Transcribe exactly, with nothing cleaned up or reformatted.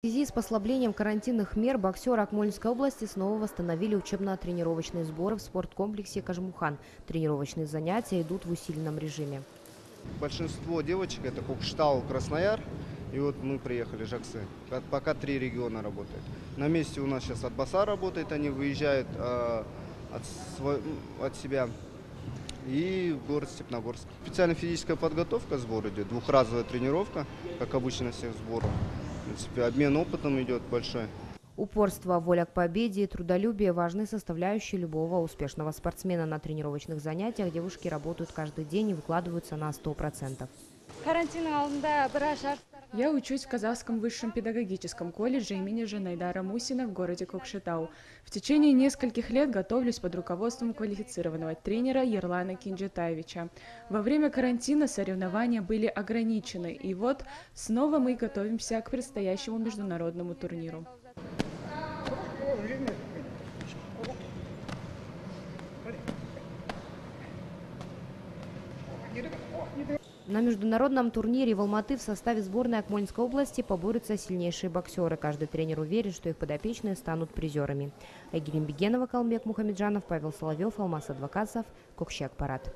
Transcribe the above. В связи с послаблением карантинных мер боксеры Акмолинской области снова восстановили учебно-тренировочные сборы в спорткомплексе «Кажмухан». Тренировочные занятия идут в усиленном режиме. Большинство девочек – это Кокштау, Краснояр. И вот мы приехали, Жаксы. Пока три региона работают. На месте у нас сейчас Атбаса работает, они выезжают э, от, сво... от себя. И город Степногорск. Специальная физическая подготовка, сбор идет, двухразовая тренировка, как обычно на всех сборах. В принципе, обмен опытом идет большой. Упорство, воля к победе и трудолюбие – важны составляющие любого успешного спортсмена. На тренировочных занятиях девушки работают каждый день и выкладываются на сто процентов. Я учусь в Казахском высшем педагогическом колледже имени Жанайдара Мусина в городе Кокшетау. В течение нескольких лет готовлюсь под руководством квалифицированного тренера Ерлана Кинджетаевича. Во время карантина соревнования были ограничены, и вот снова мы готовимся к предстоящему международному турниру. На международном турнире в Алматы в составе сборной Акмолинской области поборются сильнейшие боксеры. Каждый тренер уверен, что их подопечные станут призерами. Айгерим Бегенова, Калмек Мухамеджанов, Павел Соловьев, Алмас Адвокасов, Кокщек Парад.